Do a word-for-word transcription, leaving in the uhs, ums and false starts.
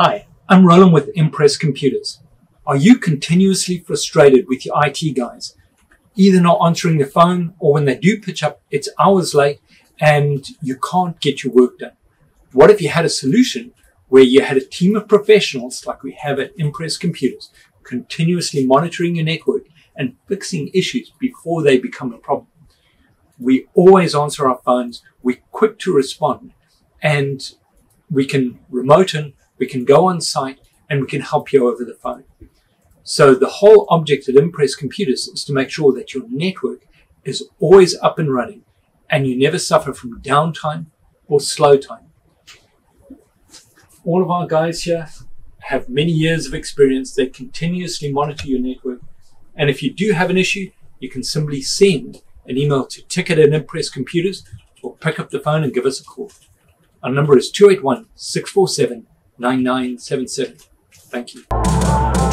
Hi, I'm Roland with Impress Computers. Are you continuously frustrated with your I T guys, either not answering the phone or when they do pitch up, it's hours late and you can't get your work done? What if you had a solution where you had a team of professionals like we have at Impress Computers, continuously monitoring your network and fixing issues before they become a problem? We always answer our phones, we're quick to respond, and we can remote in, we can go on site, and we can help you over the phone. So the whole object at Impress Computers is to make sure that your network is always up and running and you never suffer from downtime or slow time. All of our guys here have many years of experience. They continuously monitor your network. And if you do have an issue, you can simply send an email to ticket at Impress Computers or pick up the phone and give us a call. Our number is two eight one, six four seven, nine nine seven seven. Thank you.